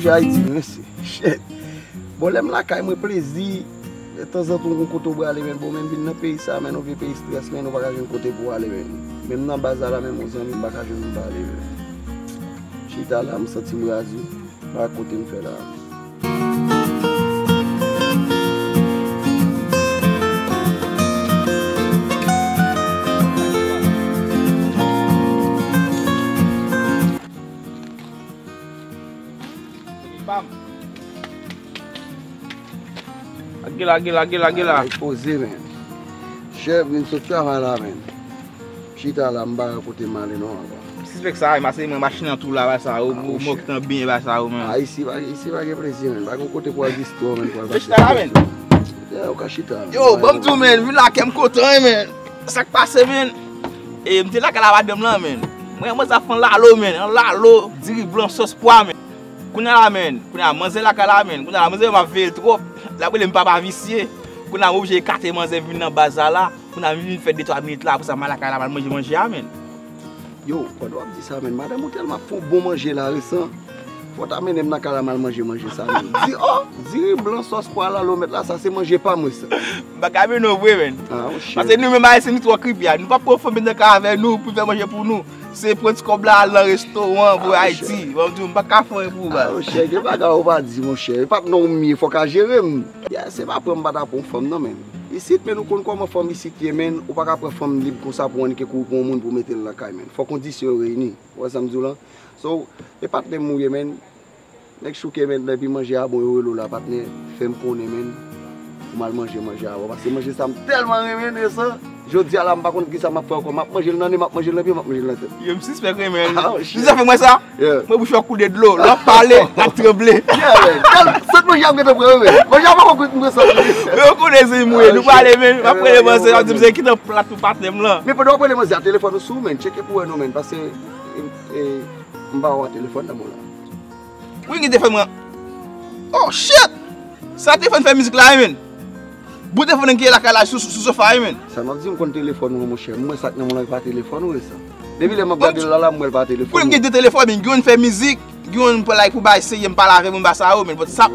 songe Haïti, shit. Bon, l'aime la caille, moi plaisir. De temps en temps, on compte pour aller, même dans le pays, ça, même dans le pays stress, même on va jouer côté pour aller, même dans le bazar, même aux amis, on va jouer pour aller. Chita là, je me sens rasé, je vais à côté me faire là. Lagi lah. Posé men. Chef vient se travailler là men. Chita là m'ba côté malé non. Si fait ça, il m'a c'est machine en tout là ça, au moquant bien ba ça men. Ah ici va que plaisir men. Ba côté pour histoire men pour. Chita là men. Yo ka chita. Yo bon tout men, vu là qu'aime content men. Ça qui passe men. Et m'était là qu'à la madame là men. Moi ça fond là l'eau men, là l'eau, diri blanc sauce pois men. Kouna la men, kouna manger la kala men, kouna manger m'a fait trop. La boule n'est pas viciée. Qu'on a obligé de manger dans bazar là. Qu'on a vu faire 2-3 minutes là pour ça malaka là manger amen. Yo, quand on dit ça amen, madame hôtel m'a fait bon manger là récent. Faut amener dans la mal manger ça amen. Dis oh, dis blanc sauce pour là l'eau mettre là ça c'est manger pas moi ça. Bah quand même non vrai men. Parce que nous même c'est nous trop cribia, nous pas profiter dans avec nous pour faire manger pour nous. C'est prendre comme là dans restaurant pour Haïti. On dit pas qu'à faire pour ba. Oh cher, pas on va dire mon cher, pas non mieux faut qu'à gérer. C'est pas pour me battre pour femme non même. Ici mais nous connaissons comment femme ici qui mène ou pas qu'à prendre femme libre comme ça pour on que pour monde pour mettre la caille. Faut condition réunie. Ou ça me dit là. So et pas de mouiller men. Nèg chouké men depuis manger à bon relo là pas fait me connait men. Mal manger à parce que manger ça tellement remené ça. Je dis à la m'a contre qui ça m'a fait encore m'a manger dans nez m'a manger dans pied m'a manger dans tête. Je me suspecte même. Tu ça fait moi ça moi bouche à couler de l'eau, l'on parler, la trembler. C'est moi j'aime que te prendre. Moi j'aime pas qu'on ça. Mais on connaît moi, nous parler même après manger, on dit qui dans plat tout patem là. Mais pendant prendre manger à téléphone sous men, checker pour nous men parce que on va avoir téléphone dans moi là. Oui, il téléphone moi. Oh shit. Ça téléphone fait musique là men. Vous téléphone qui est la calage sous sofa men. Ça m'a dit on compte téléphone mon cher. Moi ça ne mon pas téléphone ou ça. Depuis les m'a garder là là moi pas téléphone. Pour des téléphones mais on fait musique, on pour like pour ba essayer me parler avec mon bassa men. Ça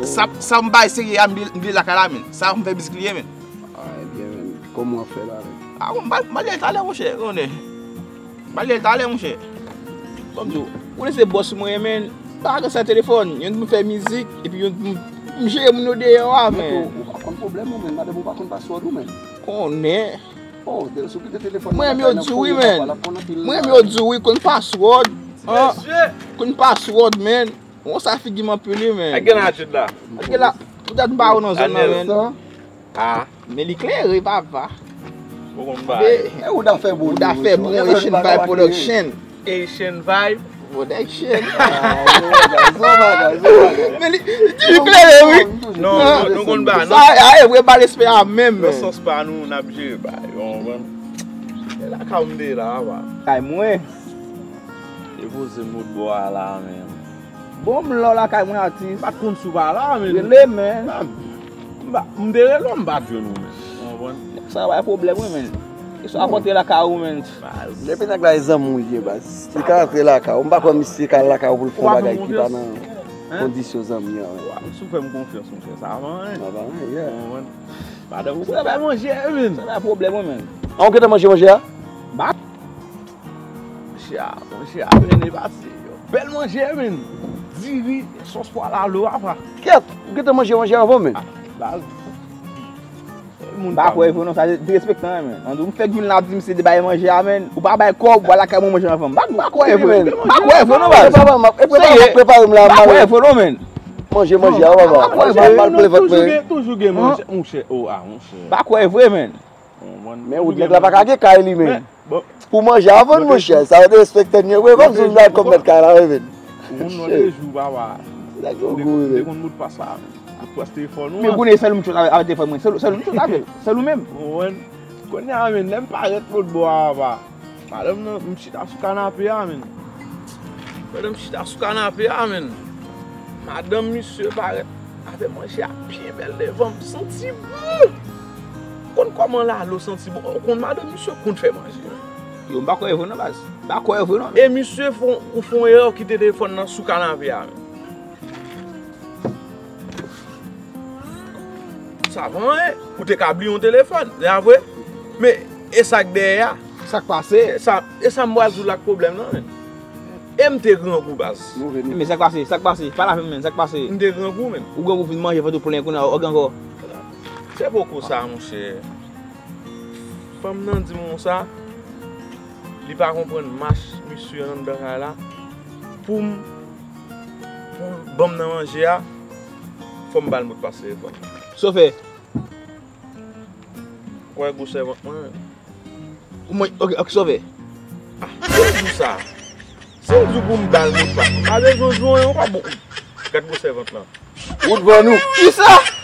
me ba essayer me la calage men. Ça me fait biscuit men. Ah bien men. Comment faire là? Ah on va aller aller mon cher. On est. Aller aller mon cher. Comme tout. On laisse boss moi men. Pas dans sa téléphone, on me fait musique et puis on j'ai mon odeur men. Problème même madame pas qu'on passe ou même on est oh de sur le téléphone moi me dit oui même moi me dit oui qu'on password qu'on password même on ça figure m'appeler même là tout date pas non ça ah mais l'éclaire papa on va et on a fait bon Asian Vibe Production Asian Vibe Production. Non, nous on bat. Ah, on bat l'espère même. Nous sommes pas nous on a obligé bah. La caméra là va. Kai moi. Et vous ce mot bois là même. Bon là kai moi artiste pas compte sous là mais le même. Bah, on derrière l'homme bat nous même. Ça va problème même. Ils sont à côté de la carou, man. Les pénacles, ils ont mouillé, bas. Ils sont rentrés là, on ne va pas misser la carou pour le fond bagaille qui va dans conditions amies. Vous faites confiance, mon cher, ça va, hein? Ça va, hein? Madame, vous avez mangé, man. C'est un problème, man. On peut manger, mon cher? Bah. Mon cher, on est passé. Belle manger, man. 10 riz, sauce poil à l'eau, après. Qu'est-ce que tu as mangé, mon cher, avant, man? Bah. Bah ouais, non, ça respecte hein mais. On fait que la dit c'est de bailler manger amen. Ou pas bailler quoi, voilà quand manger avant. Bah quoi il faut non bah. Papa m'a préparer la bah ouais, faut non mais. Manger avant. Toujours game on cher. Oh ah, on cher. Bah quoi il faut mais. Mais ou dit la pas gagner caille lui mais. Pour manger avant mon cher, ça respecte mieux ouais, comme on va comme mettre caille là. On les joue baba. C'est d'accord. Dès qu'on nous passe ça. Mais vous n'avez pas le même avec des femmes, c'est le même. C'est le même. On n'aime pas arrêter de boire. Madame, je suis sur canapé. Madame, je suis sur canapé. Madame, monsieur, arrête de manger à pied, belle devant. Je me sens bon. Comment là, je me sens bon. Madame, monsieur, qu'on fait manger. Je ne sais pas quoi vous n'avez pas. Et monsieur, vous font erreur qui te téléphone sur canapé. savon pour t'écabler un téléphone. Mais et ça derrière, ça passe. Et ça me résout le problème. Et me te grand goût base. Mais ça passe, pas la même, ça passe. Me te grand goût même. Ou grand goût manger votre poulet qu'on a encore. C'est beaucoup ça mon cher. Femme nan di mon ça. Il pas comprendre marche monsieur en dedans là. Pour bon nan manger a faut me balle mot passer quoi. Sauf quoi vous savez moi. OK, sauver. Ah, tout ça. C'est du boum dans le mot pas. Avec vous jouer on pas beaucoup. Quatre vous savez là. Route vers nous. Qui ça?